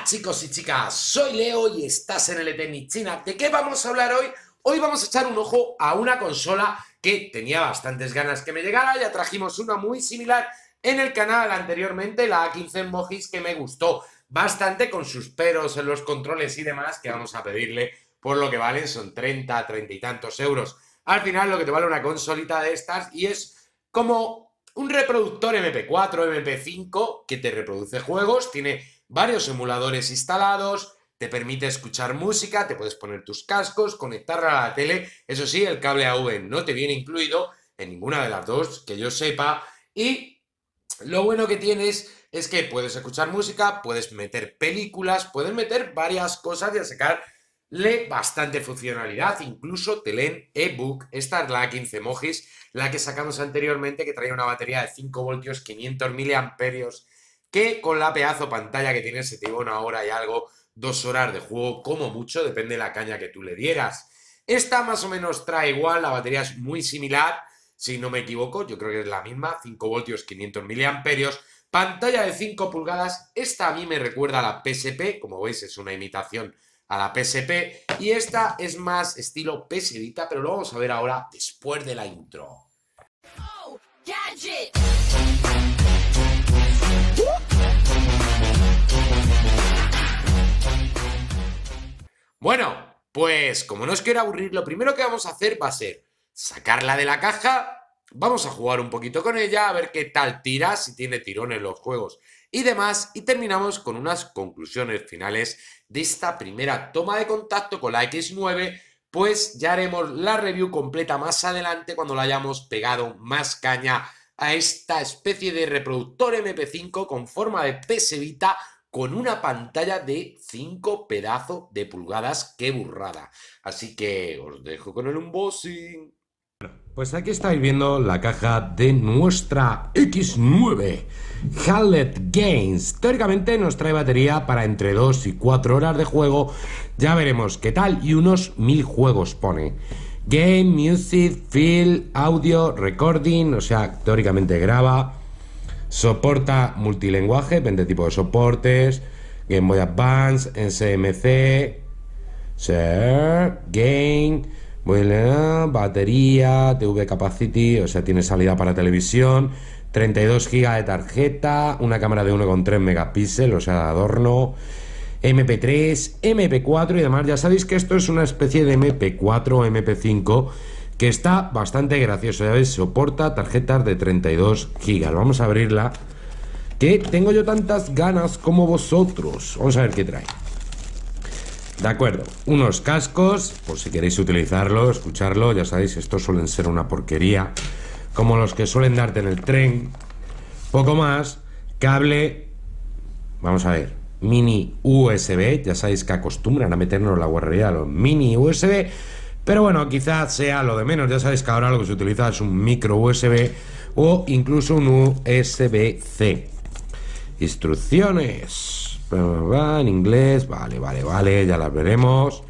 Hola chicos y chicas, soy Leo y estás en Ltecnic China. ¿De qué vamos a hablar hoy? Hoy vamos a echar un ojo a una consola que tenía bastantes ganas que me llegara. Ya trajimos una muy similar en el canal anteriormente, la A15 Mojis, que me gustó bastante con sus peros en los controles y demás, que vamos a pedirle por lo que valen, son 30, 30 y tantos euros. Al final lo que te vale una consolita de estas y es como un reproductor MP4, MP5 que te reproduce juegos, tiene varios emuladores instalados, te permite escuchar música, te puedes poner tus cascos, conectarla a la tele, eso sí, el cable AV no te viene incluido en ninguna de las dos, que yo sepa, y lo bueno que tienes es que puedes escuchar música, puedes meter películas, puedes meter varias cosas y a sacarle bastante funcionalidad, incluso te leen ebook. Esta es la A15 Mojis, la que sacamos anteriormente, que traía una batería de 5 voltios, 500 miliamperios, que con la pedazo pantalla que tiene se te iba una hora y algo, 2 horas de juego, como mucho, depende de la caña que tú le dieras. Esta más o menos trae igual, la batería es muy similar, si no me equivoco, yo creo que es la misma, 5 voltios, 500 miliamperios, pantalla de 5 pulgadas, esta a mí me recuerda a la PSP, como veis es una imitación a la PSP, y esta es más estilo PS Vita, pero lo vamos a ver ahora después de la intro. Oh, gadget. Bueno, pues como no os quiero aburrir, lo primero que vamos a hacer va a ser sacarla de la caja, vamos a jugar un poquito con ella, a ver qué tal tira, si tiene tirones los juegos y demás, y terminamos con unas conclusiones finales de esta primera toma de contacto con la X9, pues ya haremos la review completa más adelante cuando la hayamos pegado más caña a esta especie de reproductor MP5 con forma de PS Vita, con una pantalla de 5 pedazos de pulgadas, qué burrada. Así que os dejo con el unboxing. Pues aquí estáis viendo la caja de nuestra X9 Handheld Games. Teóricamente nos trae batería para entre 2 y 4 horas de juego. Ya veremos qué tal y unos 1000 juegos pone. Game, music, feel, audio, recording, o sea, teóricamente graba. Soporta multilenguaje, 20 tipos de soportes, Game Boy Advance, NCMC, Share, Game, batería, TV Capacity, o sea, tiene salida para televisión, 32 GB de tarjeta, una cámara de 1,3 megapíxeles, o sea, de adorno, MP3, MP4 y demás. Ya sabéis que esto es una especie de MP4 o MP5, que está bastante gracioso, ya veis, soporta tarjetas de 32 GB. Vamos a abrirla, que tengo yo tantas ganas como vosotros. Vamos a ver qué trae. De acuerdo, unos cascos, por si queréis utilizarlo, escucharlo, ya sabéis, estos suelen ser una porquería, como los que suelen darte en el tren. Poco más, cable, vamos a ver, mini USB, ya sabéis que acostumbran a meternos la guarrería, los mini USB. Pero bueno, quizás sea lo de menos, ya sabéis que ahora lo que se utiliza es un micro USB o incluso un USB-C. Instrucciones, en inglés, vale, ya las veremos.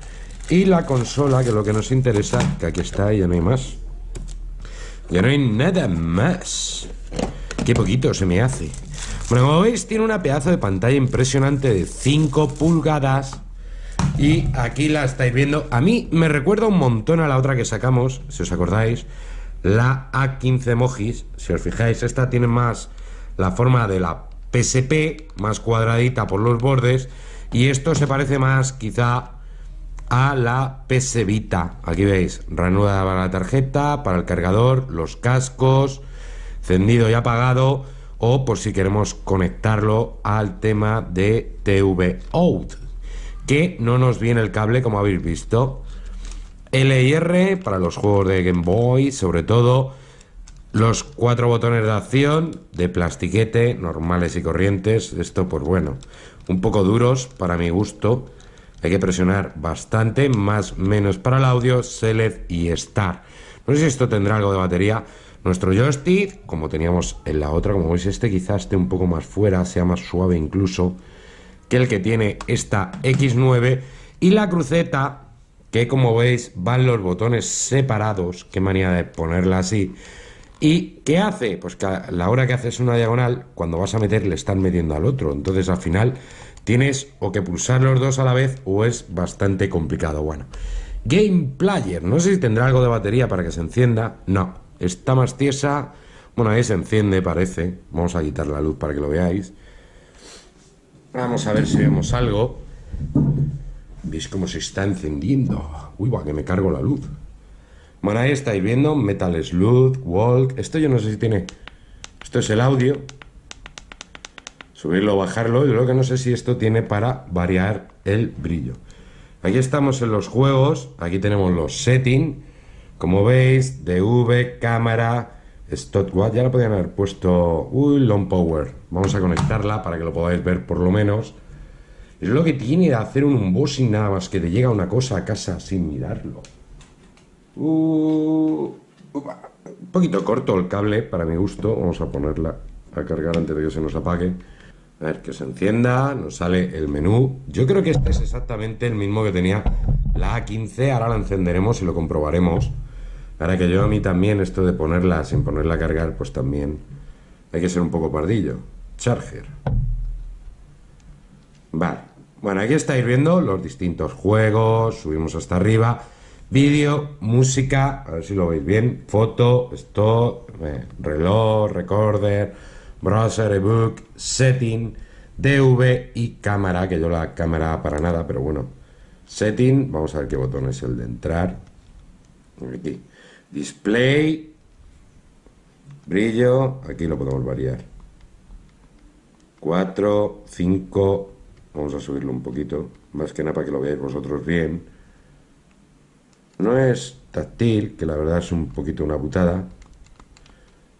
Y la consola, que es lo que nos interesa, que aquí está y ya no hay más. Ya no hay nada más. Qué poquito se me hace. Bueno, como veis tiene una pedazo de pantalla impresionante de 5 pulgadas. Y aquí la estáis viendo. A mí me recuerda un montón a la otra que sacamos, si os acordáis, la A15 Mojis. Si os fijáis, esta tiene más la forma de la PSP, más cuadradita por los bordes. Y esto se parece más quizá a la PS Vita. Aquí veis, reanuda para la tarjeta, para el cargador, los cascos, encendido y apagado. O por si queremos conectarlo al tema de TV Out, que no nos viene el cable, como habéis visto. LR para los juegos de Game Boy, sobre todo. Los 4 botones de acción de plastiquete, normales y corrientes. Esto, pues bueno, un poco duros para mi gusto. Hay que presionar bastante, más menos para el audio, select y start. No sé si esto tendrá algo de batería. Nuestro joystick, como teníamos en la otra, como veis, este quizás esté un poco más fuera, sea más suave incluso que el que tiene esta X9, y la cruceta, que como veis van los botones separados, qué manía de ponerla así. ¿Y qué hace? Pues que a la hora que haces una diagonal, cuando vas a meter le estás metiendo al otro, entonces al final tienes o que pulsar los dos a la vez o es bastante complicado. Bueno, Game Player, no sé si tendrá algo de batería para que se encienda. No, está más tiesa. Bueno, ahí se enciende, parece. Vamos a quitar la luz para que lo veáis. Vamos a ver si vemos algo. ¿Veis cómo se está encendiendo? Uy, va, que me cargo la luz. Bueno, ahí estáis viendo Metal Slug, Walk. Esto yo no sé si tiene... Esto es el audio. Subirlo o bajarlo. Yo lo que no sé si esto tiene para variar el brillo. Aquí estamos en los juegos. Aquí tenemos los settings. Como veis, DV, cámara, stopwatch. Ya la podían haber puesto... Uy, long power. Vamos a conectarla para que lo podáis ver por lo menos. Es lo que tiene hacer un unboxing, nada más que te llega una cosa a casa sin mirarlo. Un poquito corto el cable para mi gusto. Vamos a ponerla a cargar antes de que se nos apague. A ver, que se encienda, nos sale el menú. Yo creo que este es exactamente el mismo que tenía la A15. Ahora la encenderemos y lo comprobaremos. Ahora que yo a mí también esto de ponerla sin ponerla a cargar, pues también hay que ser un poco pardillo. Charger. Vale. Bueno, aquí estáis viendo los distintos juegos. Subimos hasta arriba. Vídeo, música, a ver si lo veis bien. Foto, esto, reloj, recorder, browser, ebook, setting, DV y cámara, que yo la cámara para nada, pero bueno. Setting, vamos a ver qué botón es el de entrar. Aquí. Display, brillo, aquí lo podemos variar. 4, 5, vamos a subirlo un poquito, más que nada para que lo veáis vosotros bien. No es táctil, que la verdad es un poquito una putada.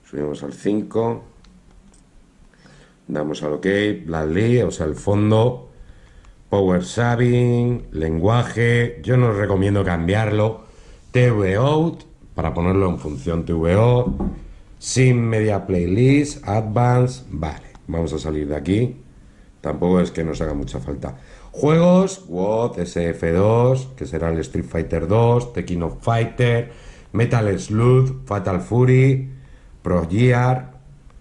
Subimos al 5. Damos al OK. Blackly, o sea, el fondo. Power Saving. Lenguaje. Yo no os recomiendo cambiarlo. TV-Out, para ponerlo en función TVO. Sin Media Playlist. Advance. Vale, vamos a salir de aquí. Tampoco es que nos haga mucha falta. Juegos, WoD, SF2, que será el Street Fighter 2, The King of Fighters, Metal Slug, Fatal Fury, Pro Gear,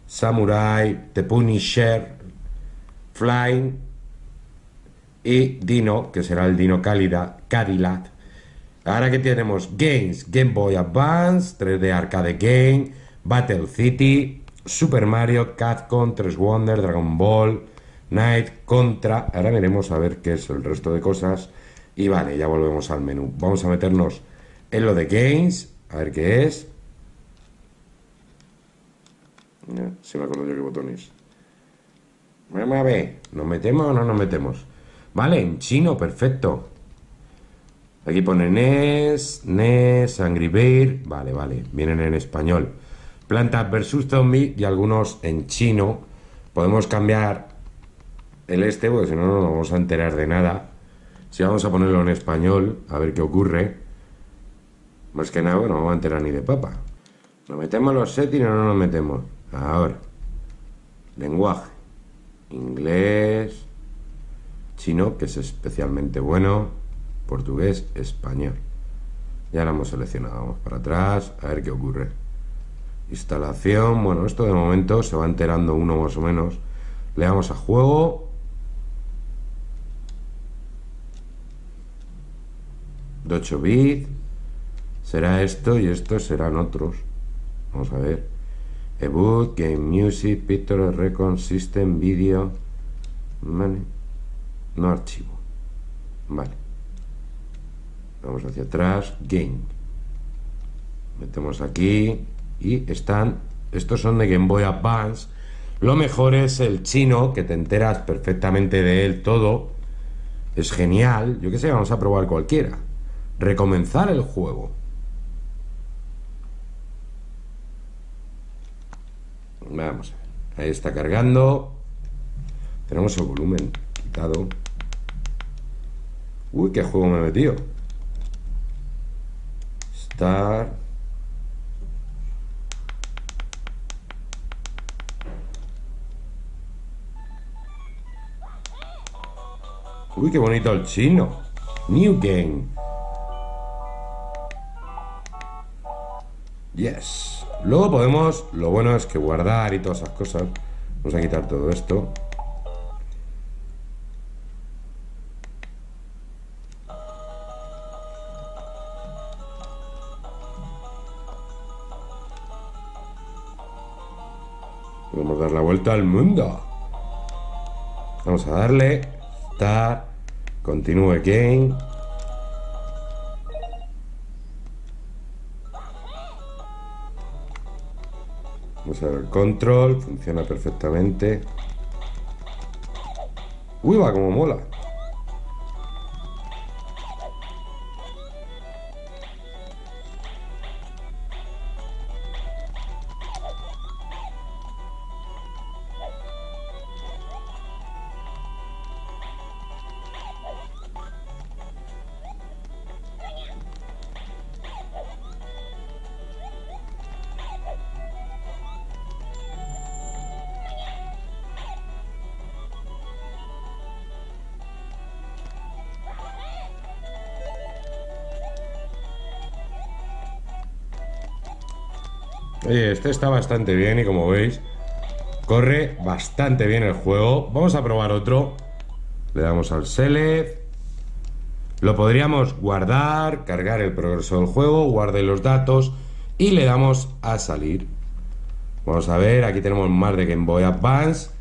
Samurai, The Punisher, Flying y Dino, que será el Dino Cadillac. Ahora que tenemos Games, Game Boy Advance, 3D Arcade Game, Battle City, Super Mario, CatCom, 3 Wonder, Dragon Ball, Knight, Contra. Ahora veremos a ver qué es el resto de cosas. Y vale, ya volvemos al menú. Vamos a meternos en lo de Games. A ver qué es. Si me acuerdo yo qué botón es. Vamos a ver. ¿Nos metemos o no nos metemos? Vale, en chino, perfecto. Aquí pone NES, Angry Bear. Vale, vale, vienen en español. Plantas versus Zombies y algunos en chino. Podemos cambiar el este, porque si no, no nos vamos a enterar de nada. Si vamos a ponerlo en español, a ver qué ocurre. Más que nada, bueno, no vamos a enterar ni de papa. ¿Nos metemos los settings o no nos metemos? Ahora. Lenguaje. Inglés. Chino, que es especialmente bueno. Portugués, español. Ya lo hemos seleccionado. Vamos para atrás, a ver qué ocurre. Instalación. Bueno, esto de momento se va enterando uno más o menos. Le damos a juego. De 8 bits. Será esto y estos serán otros. Vamos a ver. Ebook, Game Music, Picture, Record, System, Video. Vale. No archivo. Vale. Vamos hacia atrás. Game. Metemos aquí. Y están... Estos son de Game Boy Advance. Lo mejor es el chino, que te enteras perfectamente de él todo. Es genial. Yo qué sé, vamos a probar cualquiera. Recomenzar el juego. Vamos a ver. Ahí está cargando. Tenemos el volumen quitado. Uy, qué juego me he metido. Start. Uy, qué bonito el chino. New Game. Yes. Luego podemos, lo bueno es que guardar y todas esas cosas. Vamos a quitar todo esto. Podemos dar la vuelta al mundo. Vamos a darle. Start. Continue game. Vamos a ver el control. Funciona perfectamente. Uy, va como mola. Oye, este está bastante bien y como veis, corre bastante bien el juego. Vamos a probar otro. Le damos al select. Lo podríamos guardar, cargar el progreso del juego, guarde los datos y le damos a salir. Vamos a ver, aquí tenemos más de Game Boy Advance.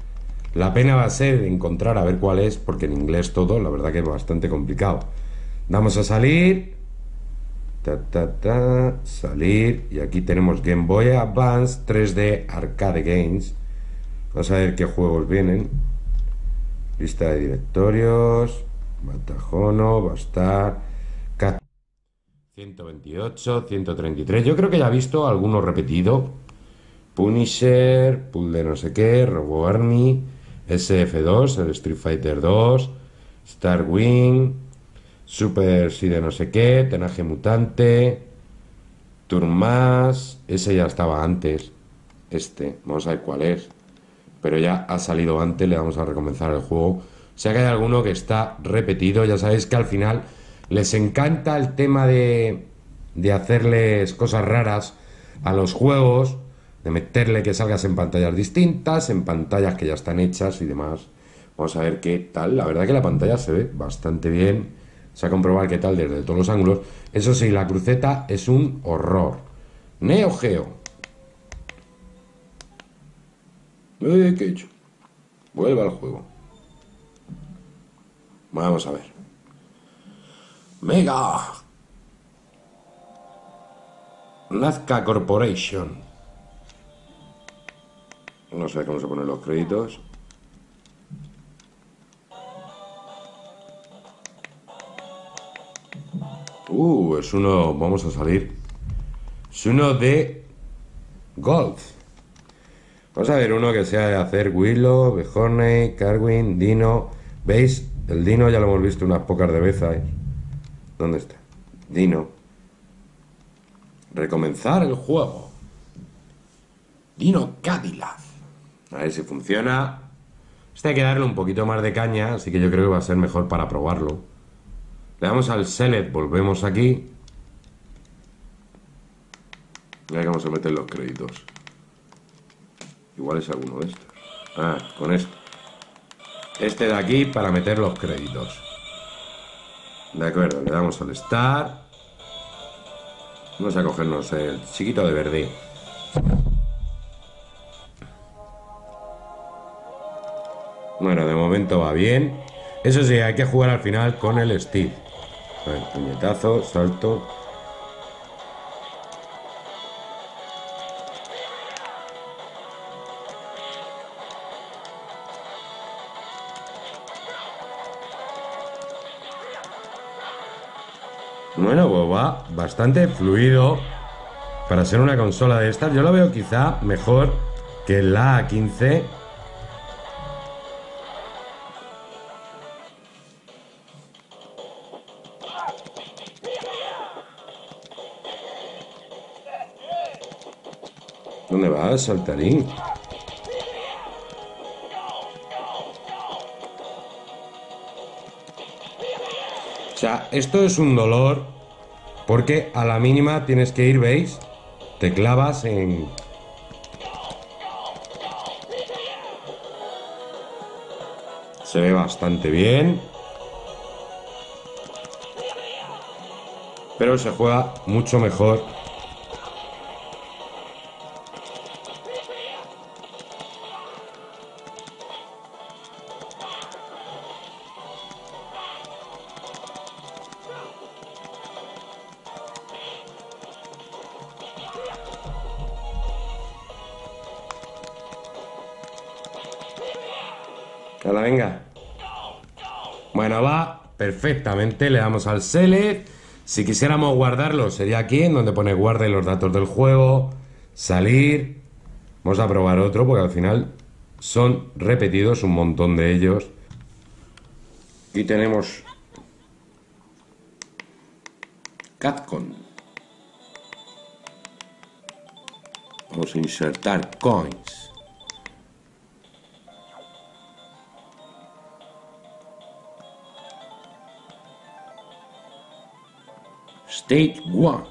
La pena va a ser encontrar a ver cuál es, porque en inglés todo, la verdad que es bastante complicado. Damos a salir. Salir. Y aquí tenemos Game Boy Advance 3D Arcade Games. Vamos a ver qué juegos vienen. Lista de directorios. Batajono, Bastar, 128, 133. Yo creo que ya he visto alguno repetido. Punisher, Pool de no sé qué, Robo Army, SF2, el Street Fighter 2, Star Wing, Super sí de no sé qué, Tenaje Mutante, Turmas. Ese ya estaba antes. Este, vamos a ver cuál es. Pero ya ha salido antes, le vamos a recomenzar el juego. O sea que hay alguno que está repetido. Ya sabéis que al final les encanta el tema de hacerles cosas raras a los juegos, de meterle que salgas en pantallas distintas, en pantallas que ya están hechas y demás. Vamos a ver qué tal. La verdad que la pantalla se ve bastante bien. Se ha comprobado qué tal desde todos los ángulos. Eso sí, la cruceta es un horror. Neo Geo. ¿Qué he hecho? Vuelve al juego. Vamos a ver. Mega. Nazca Corporation. No sé cómo se ponen los créditos. Es uno, vamos a salir. Es uno de golf. Vamos a ver uno que sea de hacer Willow, Bejorney, Carwin, Dino. ¿Veis? El Dino ya lo hemos visto unas pocas de veces. ¿Dónde está? Dino. Recomenzar el juego. Dino Cadillac. A ver si funciona. Este hay que darle un poquito más de caña, así que yo creo que va a ser mejor para probarlo. Le damos al select, volvemos aquí. Mira que vamos a meter los créditos. Igual es alguno de estos. Ah, con esto. Este de aquí para meter los créditos. De acuerdo, le damos al start. Vamos a cogernos el chiquito de verde. Bueno, de momento va bien. Eso sí, hay que jugar al final con el Steve. A ver, puñetazo, salto. Bueno, pues va bastante fluido para ser una consola de estas. Yo lo veo quizá mejor que la A15. ¿Dónde vas, saltarín? O sea, esto es un dolor, porque a la mínima tienes que ir, ¿veis? Te clavas en... Se ve bastante bien. Pero se juega mucho mejor. Hola, venga. Bueno, va perfectamente. Le damos al select. Si quisiéramos guardarlo, sería aquí, en donde pone guarda y los datos del juego. Salir. Vamos a probar otro, porque al final son repetidos un montón de ellos. Aquí tenemos CatCom. Vamos a insertar coins. Stage 1.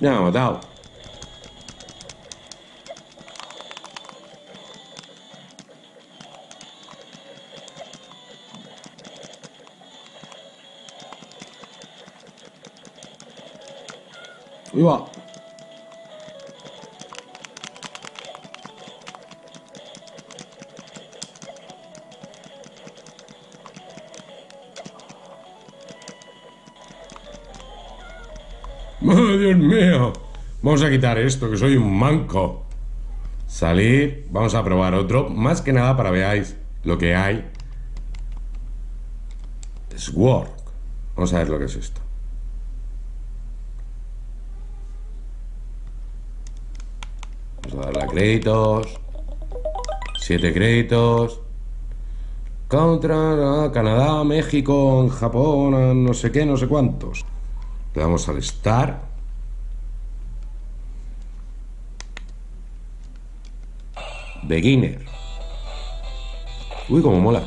No, dao. Ahí va. ¡Oh, Dios mío! Vamos a quitar esto, que soy un manco. Salir. Vamos a probar otro, más que nada para veáis lo que hay. Sword. Vamos a ver lo que es esto. Vamos a darle a créditos. 7 créditos. Contra, Canadá, México, Japón, no sé qué, no sé cuántos. Le damos al Start. Beginner. Uy, como mola.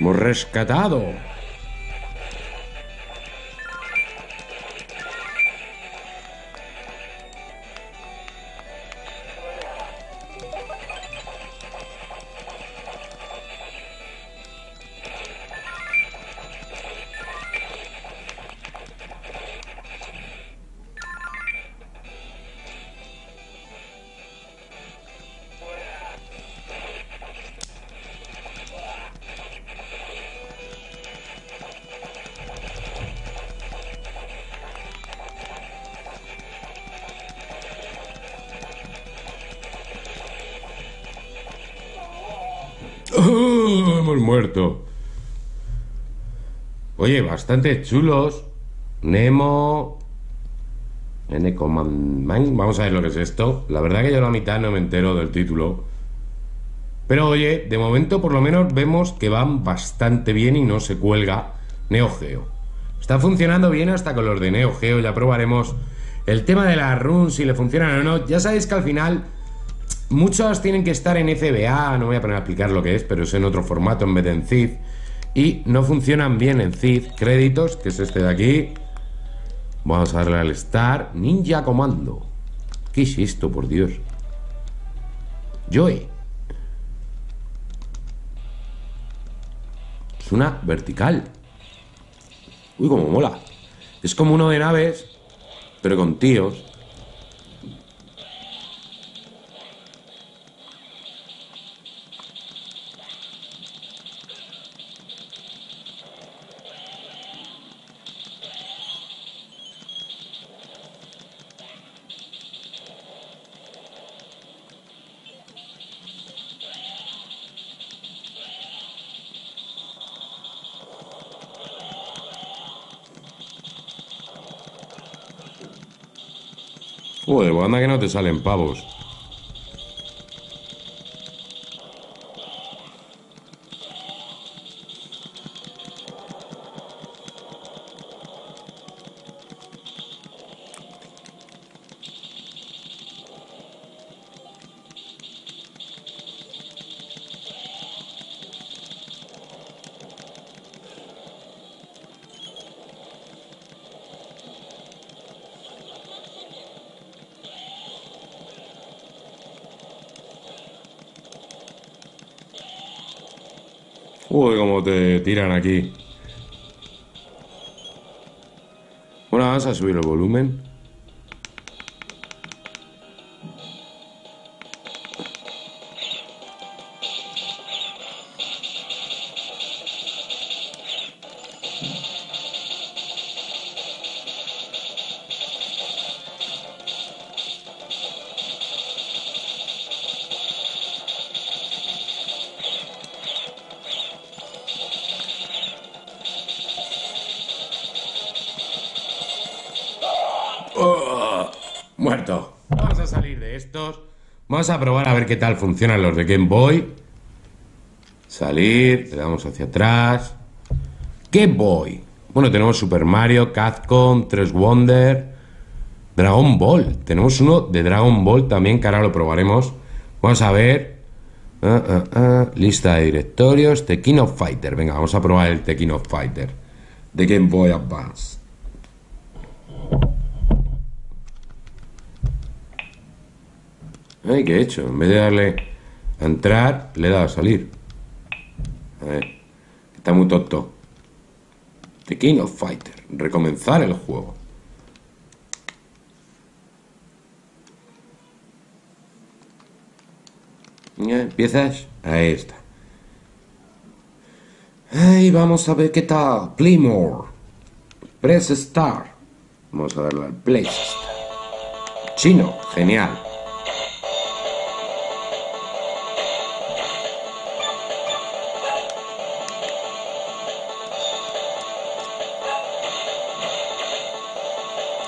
Hemos rescatado. Hemos muerto. Oye, bastante chulos. Nemo. N Command. Vamos a ver lo que es esto. La verdad que yo la mitad no me entero del título. Pero oye, de momento por lo menos vemos que van bastante bien y no se cuelga Neo Geo. Está funcionando bien hasta con los de Neo Geo. Ya probaremos el tema de la run, si le funcionan o no. Ya sabéis que al final muchos tienen que estar en FBA, no voy a poner a explicar lo que es, pero es en otro formato en vez de en CID. Y no funcionan bien en CID. Créditos, que es este de aquí. Vamos a darle al Star. Ninja Comando. ¿Qué es esto, por Dios? Joy. Es una vertical. Uy, como mola. Es como uno de naves, pero con tíos. Joder, anda que no te salen pavos. Joder, cómo te tiran aquí. Bueno, vamos a subir el volumen. Muerto. Vamos a salir de estos. Vamos a probar a ver qué tal funcionan los de Game Boy. Salir, le damos hacia atrás. Game Boy. Bueno, tenemos Super Mario, CatCom, 3 Wonder, Dragon Ball. Tenemos uno de Dragon Ball también, que ahora lo probaremos. Vamos a ver. Lista de directorios. The King of Fighters. Venga, vamos a probar el The King of Fighters de Game Boy Advance. Ay, ¿qué he hecho? En vez de darle a entrar, le he dado a salir. A ver, está muy tonto. The King of Fighter. Recomenzar el juego. Ya, empiezas. Ahí está. Ay, vamos a ver qué tal. Play more. Press start. Vamos a darle al play start. Chino, genial.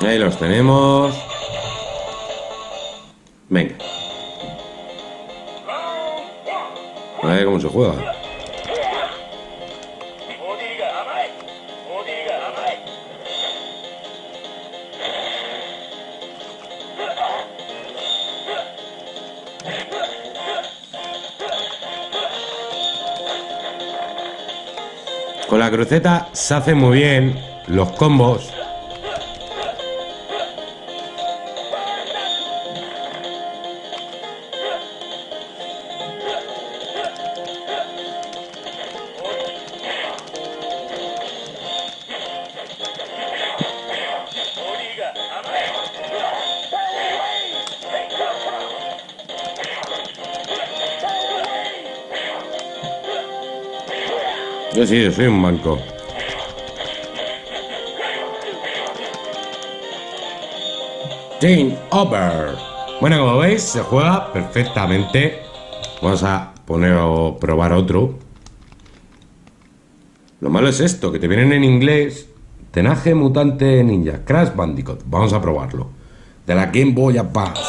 Ahí los tenemos. Venga. A ver cómo se juega. Con la cruceta se hacen muy bien los combos. Sí, yo soy un manco. Game over. Bueno, como veis, se juega perfectamente. Vamos a poner o probar otro. Lo malo es esto, que te vienen en inglés. Tenaje mutante ninja. Crash Bandicoot. Vamos a probarlo. De la Game Boy Advance.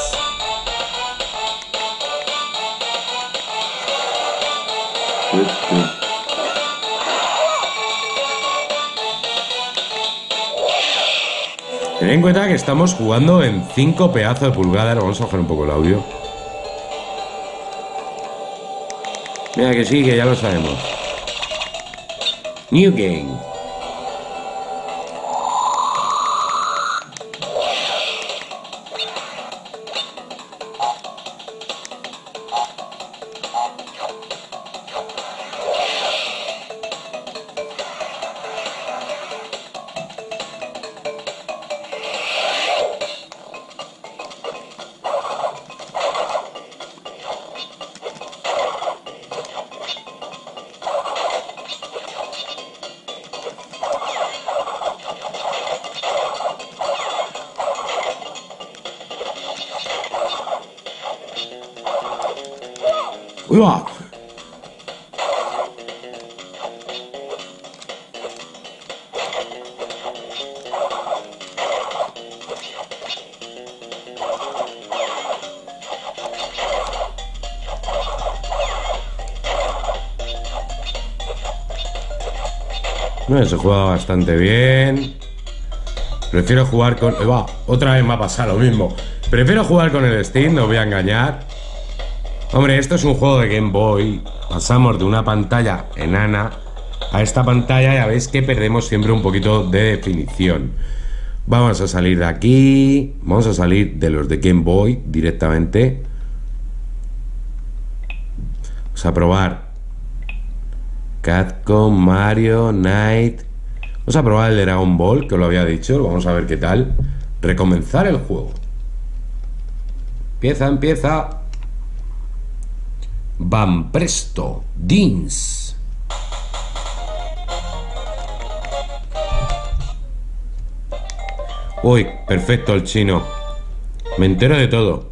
Tened en cuenta que estamos jugando en 5 pedazos de pulgadas. Vamos a bajar un poco el audio. Mira que sí, que ya lo sabemos. New Game. ¡Uy, va! Bueno, se juega bastante bien. Prefiero jugar con... va, otra vez me ha pasado lo mismo. Prefiero jugar con el Steam, no os voy a engañar. Hombre, esto es un juego de Game Boy. Pasamos de una pantalla enana a esta pantalla, ya veis que perdemos siempre un poquito de definición. Vamos a salir de aquí. Vamos a salir de los de Game Boy directamente. Vamos a probar CatCom, Mario, Knight. Vamos a probar el de Dragon Ball, que os lo había dicho. Vamos a ver qué tal. Recomenzar el juego. Empieza. Van presto, Dins. Uy, perfecto el chino. Me entero de todo.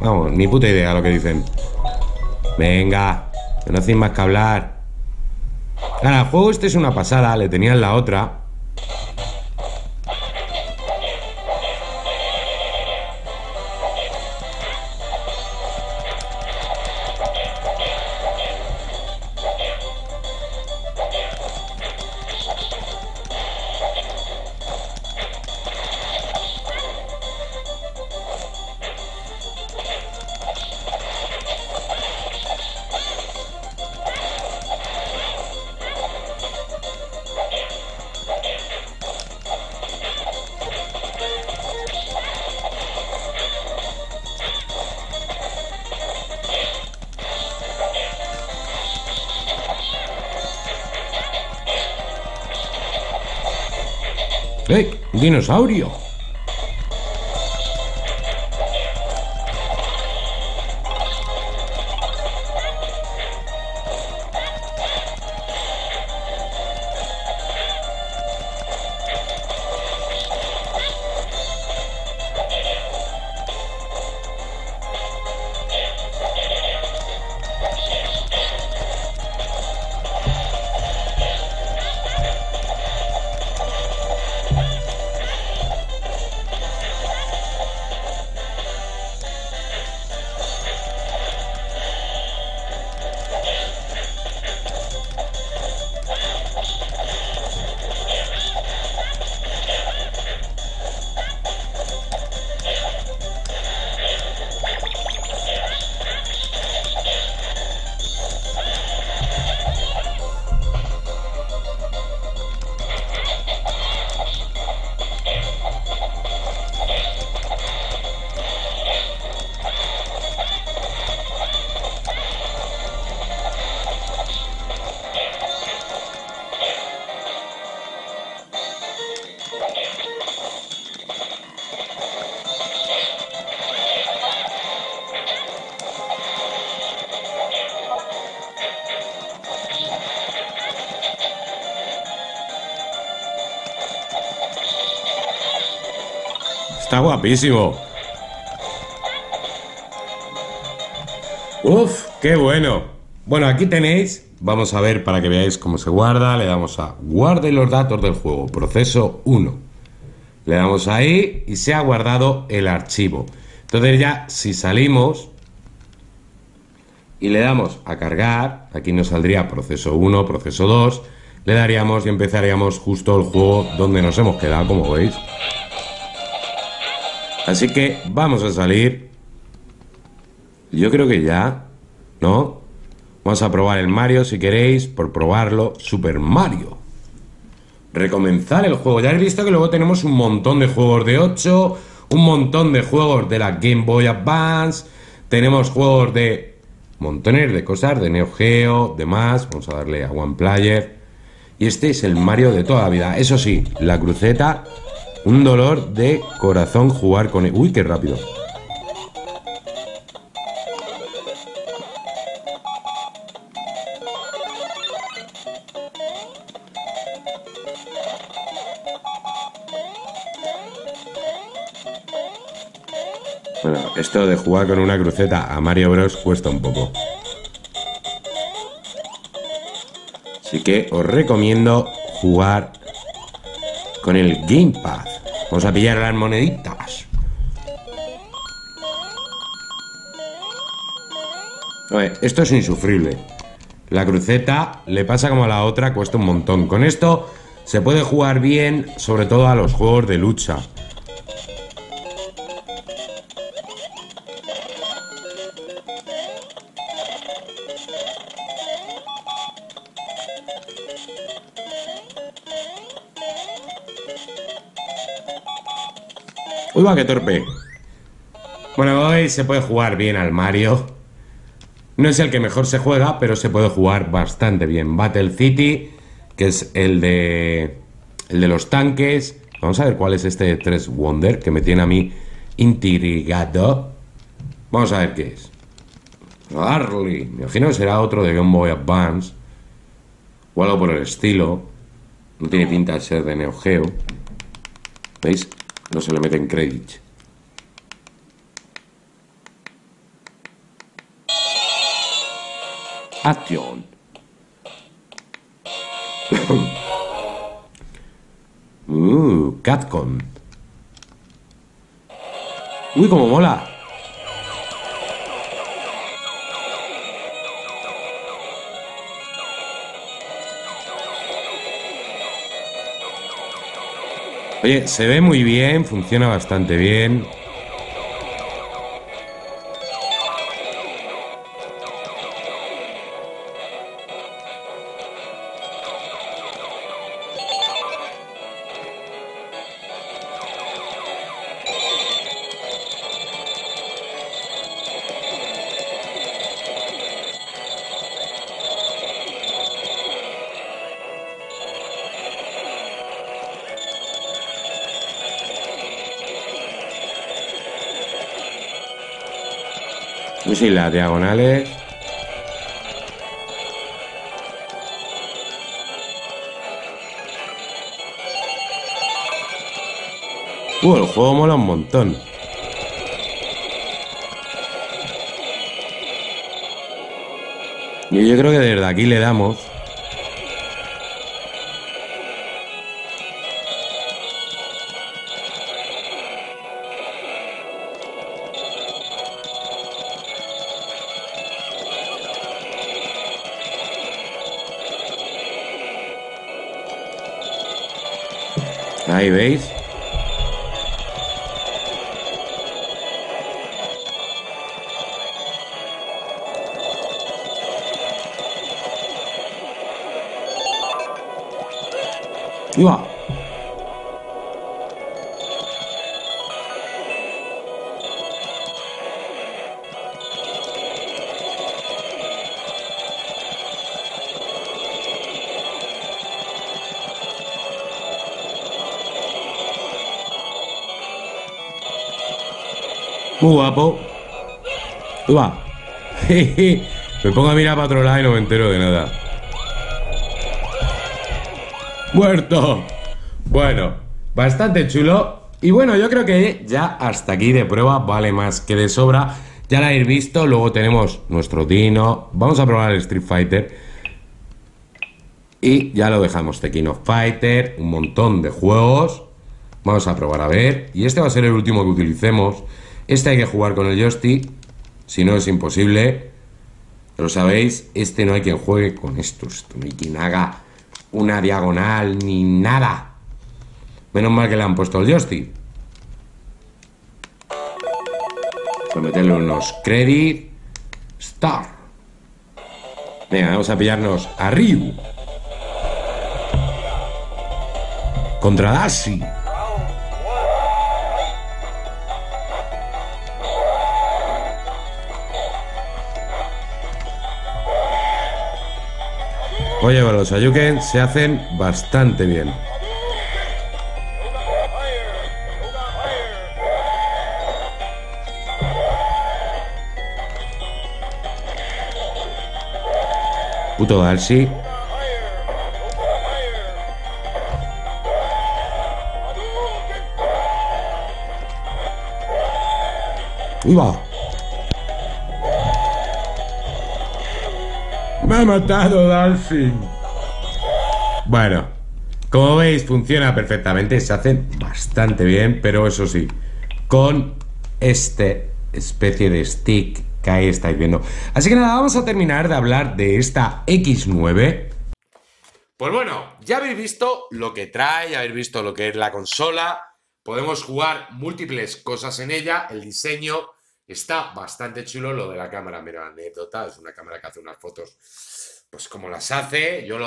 Vamos, ni puta idea lo que dicen. Venga, que no hacéis más que hablar. Ahora, el juego este es una pasada. Le tenían la otra. ¡Hey! ¡Un dinosaurio! Está guapísimo. Uf, qué bueno. Bueno, aquí tenéis. Vamos a ver para que veáis cómo se guarda. Le damos a guarde los datos del juego. Proceso 1. Le damos ahí y se ha guardado el archivo. Entonces ya si salimos y le damos a cargar, aquí nos saldría proceso 1, proceso 2. Le daríamos y empezaríamos justo el juego donde nos hemos quedado, como veis. Así que vamos a salir. Yo creo que ya, ¿no? Vamos a probar el Mario, si queréis, por probarlo. Super Mario. Recomenzar el juego. Ya habéis visto que luego tenemos un montón de juegos de 8, un montón de juegos de la Game Boy Advance. Tenemos juegos de montones de cosas, de Neo Geo, demás. Vamos a darle a One Player. Y este es el Mario de toda la vida. Eso sí, la cruceta... Un dolor de corazón jugar con él. Uy, qué rápido. Bueno, esto de jugar con una cruceta a Mario Bros. Cuesta un poco. Así que os recomiendo jugar con el Gamepad. Vamos a pillar las moneditas. Esto es insufrible. La cruceta le pasa como a la otra, cuesta un montón. Con esto se puede jugar bien, sobre todo a los juegos de lucha. ¡Uy, va, qué torpe! Bueno, hoy se puede jugar bien al Mario. No es el que mejor se juega, pero se puede jugar bastante bien. Battle City, que es el de los tanques. Vamos a ver cuál es este 3 Wonder, que me tiene a mí intrigado. Vamos a ver qué es. Harley. Me imagino que será otro de Game Boy Advance. O algo por el estilo. No tiene pinta de ser de Neo Geo. ¿Veis? No se le meten créditos. Acción. CatCom. Uy, como mola. Oye, se ve muy bien, funciona bastante bien. Y las diagonales. El juego mola un montón. Y yo creo que desde aquí le damos. Ahí veis. ¡Uah! Muy guapo. Va. Me pongo a mirar para otro lado y no me entero de nada. ¡Muerto! Bueno, bastante chulo. Y bueno, yo creo que ya hasta aquí de prueba vale más que de sobra. Ya la habéis visto. Luego tenemos nuestro Dino. Vamos a probar el Street Fighter. Y ya lo dejamos. The King of Fighters. Un montón de juegos. Vamos a probar a ver. Y este va a ser el último que utilicemos. Este hay que jugar con el joystick, si no es imposible. Lo sabéis, este no hay quien juegue con estos. No hay quien haga una diagonal ni nada. Menos mal que le han puesto el joystick. Voy a meterle unos credits. Star. Venga, vamos a pillarnos a Ryu. Contra Dashi. Oye, bueno, los Ayuken se hacen bastante bien. Puto Darcy. ¡Uy, va! ¡Me ha matado Darcy! Bueno, Como veis, funciona perfectamente, se hacen bastante bien, pero eso sí, con este especie de stick que ahí estáis viendo. Así que nada, vamos a terminar de hablar de esta X9. Pues bueno, ya habéis visto lo que trae, ya habéis visto lo que es la consola. Podemos jugar múltiples cosas en ella. El diseño está bastante chulo. Lo de la cámara, mira, anécdota, es una cámara que hace unas fotos pues como las hace. Yo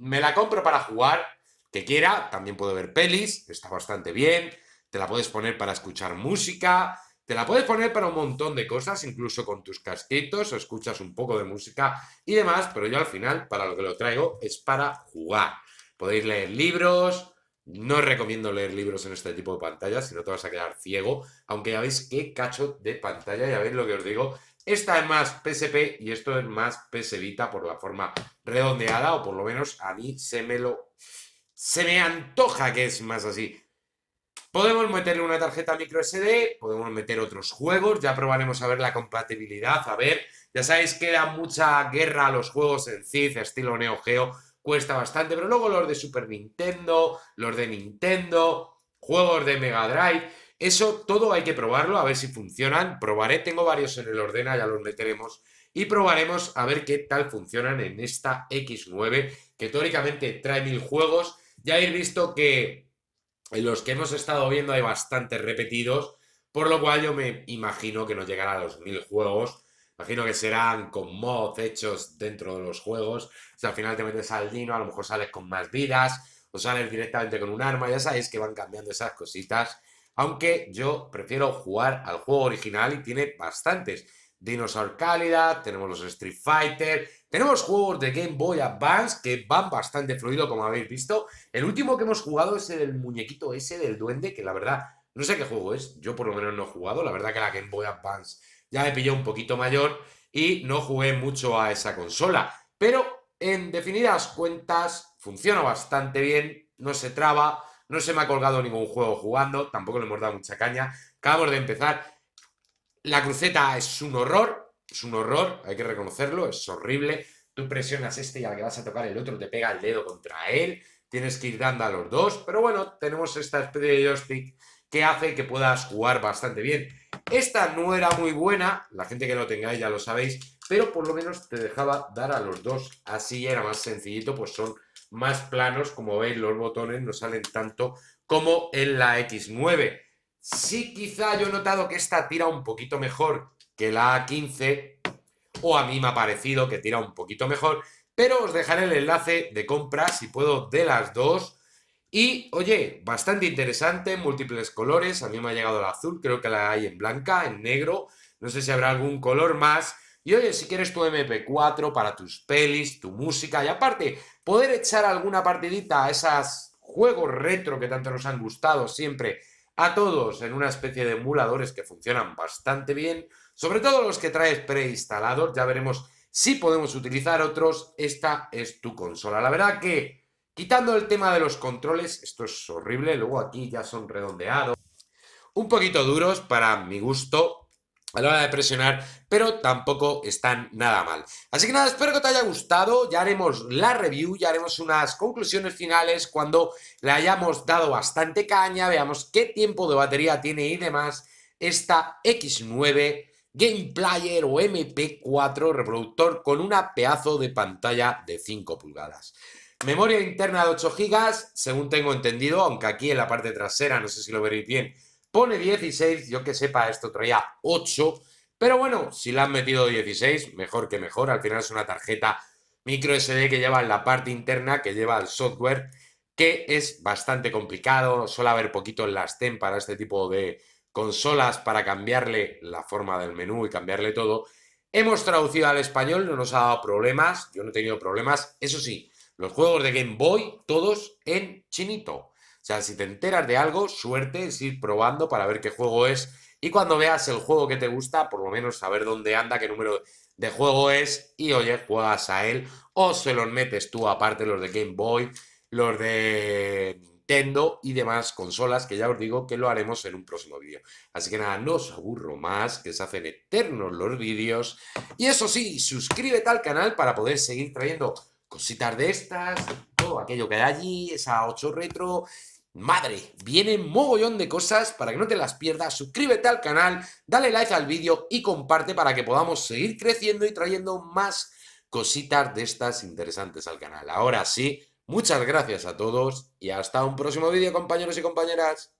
me la compro para jugar, que quiera. También puedo ver pelis, está bastante bien. Te la puedes poner para escuchar música, te la puedes poner para un montón de cosas, incluso con tus casquitos, escuchas un poco de música y demás, pero yo al final, para lo que lo traigo, es para jugar. Podéis leer libros, no os recomiendo leer libros en este tipo de pantallas, si no te vas a quedar ciego, aunque ya veis qué cacho de pantalla, ya veis lo que os digo. Esta es más PSP y esto es más PS Vita por la forma redondeada, o por lo menos a mí se me antoja que es más así. Podemos meterle una tarjeta micro SD, podemos meter otros juegos, ya probaremos a ver la compatibilidad, a ver. Ya sabéis que da mucha guerra a los juegos en CID, estilo Neo Geo, cuesta bastante, pero luego los de Super Nintendo, los de Nintendo, juegos de Mega Drive, eso todo hay que probarlo, a ver si funcionan. Probaré, tengo varios en el ordena, ya los meteremos, y probaremos a ver qué tal funcionan en esta X9, que teóricamente trae 1000 juegos. Ya habéis visto que en los que hemos estado viendo hay bastantes repetidos, por lo cual yo me imagino que no llegará a los 1000 juegos. Imagino que serán con mods hechos dentro de los juegos. Si al final te metes al Dino, a lo mejor sales con más vidas, o sales directamente con un arma. Ya sabéis que van cambiando esas cositas, aunque yo prefiero jugar al juego original, y tiene bastantes. Dinosaur Cadillac, tenemos los Street Fighter, tenemos juegos de Game Boy Advance que van bastante fluido, como habéis visto. El último que hemos jugado es el del muñequito ese del duende, que la verdad, no sé qué juego es, yo por lo menos no he jugado. La verdad que la Game Boy Advance ya me pilló un poquito mayor y no jugué mucho a esa consola. Pero en definidas cuentas funciona bastante bien, no se traba, no se me ha colgado ningún juego jugando, tampoco le hemos dado mucha caña, acabamos de empezar. La cruceta es un horror, hay que reconocerlo, es horrible. Tú presionas este y al que vas a tocar el otro te pega el dedo contra él, tienes que ir dando a los dos, pero bueno, tenemos esta especie de joystick que hace que puedas jugar bastante bien. Esta no era muy buena, la gente que lo tengáis ya lo sabéis, pero por lo menos te dejaba dar a los dos, así era más sencillito, pues son más planos, como veis los botones no salen tanto como en la X9. Sí, quizá yo he notado que esta tira un poquito mejor que la A15, o a mí me ha parecido que tira un poquito mejor, pero os dejaré el enlace de compra, si puedo, de las dos. Y, oye, bastante interesante, múltiples colores, a mí me ha llegado el azul, creo que la hay en blanca, en negro, no sé si habrá algún color más. Y oye, si quieres tu MP4 para tus pelis, tu música, y aparte, poder echar alguna partidita a esos juegos retro que tanto nos han gustado siempre a todos, en una especie de emuladores que funcionan bastante bien, sobre todo los que traes preinstalados. Ya veremos si podemos utilizar otros. Esta es tu consola. La verdad que, quitando el tema de los controles, esto es horrible, luego aquí ya son redondeados, un poquito duros para mi gusto a la hora de presionar, pero tampoco están nada mal. Así que nada, espero que te haya gustado, ya haremos la review, ya haremos unas conclusiones finales cuando le hayamos dado bastante caña, veamos qué tiempo de batería tiene y demás esta X9 Game Player o MP4 reproductor con una pedazo de pantalla de 5 pulgadas. Memoria interna de 8 GB, según tengo entendido, aunque aquí en la parte trasera, no sé si lo veréis bien, pone 16, yo que sepa esto traía 8, pero bueno, si le han metido 16, mejor que mejor. Al final es una tarjeta micro SD que lleva en la parte interna, que lleva el software, que es bastante complicado, suele haber poquito en las TEM para este tipo de consolas, para cambiarle la forma del menú y cambiarle todo. Hemos traducido al español, no nos ha dado problemas, yo no he tenido problemas. Eso sí, los juegos de Game Boy, todos en chinito. O sea, si te enteras de algo, suerte, es ir probando para ver qué juego es. Y cuando veas el juego que te gusta, por lo menos saber dónde anda, qué número de juego es. Y oye, juegas a él o se los metes tú, aparte los de Game Boy, los de Nintendo y demás consolas, que ya os digo que lo haremos en un próximo vídeo. Así que nada, no os aburro más, que se hacen eternos los vídeos. Y eso sí, suscríbete al canal para poder seguir trayendo cositas de estas. eso, aquello que hay allí, esa 8 retro... Madre, viene mogollón de cosas para que no te las pierdas. Suscríbete al canal, dale like al vídeo y comparte para que podamos seguir creciendo y trayendo más cositas de estas interesantes al canal. Ahora sí, muchas gracias a todos y hasta un próximo vídeo, compañeros y compañeras.